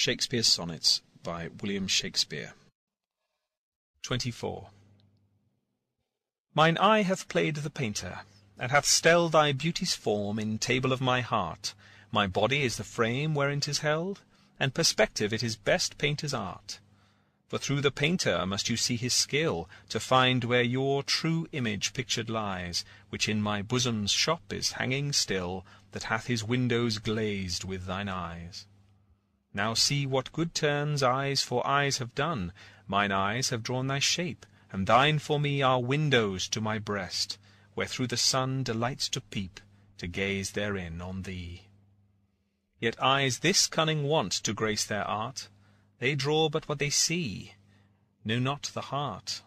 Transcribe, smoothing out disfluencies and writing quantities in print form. Shakespeare's Sonnets by William Shakespeare. 24. Mine eye hath played the painter, and hath stell thy beauty's form in table of my heart. My body is the frame wherein 'tis held, and perspective it is best painter's art. For through the painter must you see his skill, to find where your true image pictured lies, which in my bosom's shop is hanging still, that hath his windows glazed with thine eyes. Now see what good turns eyes for eyes have done. Mine eyes have drawn thy shape, and thine for me are windows to my breast, where through the sun delights to peep, to gaze therein on thee. Yet eyes this cunning want to grace their art, they draw but what they see, know not the heart.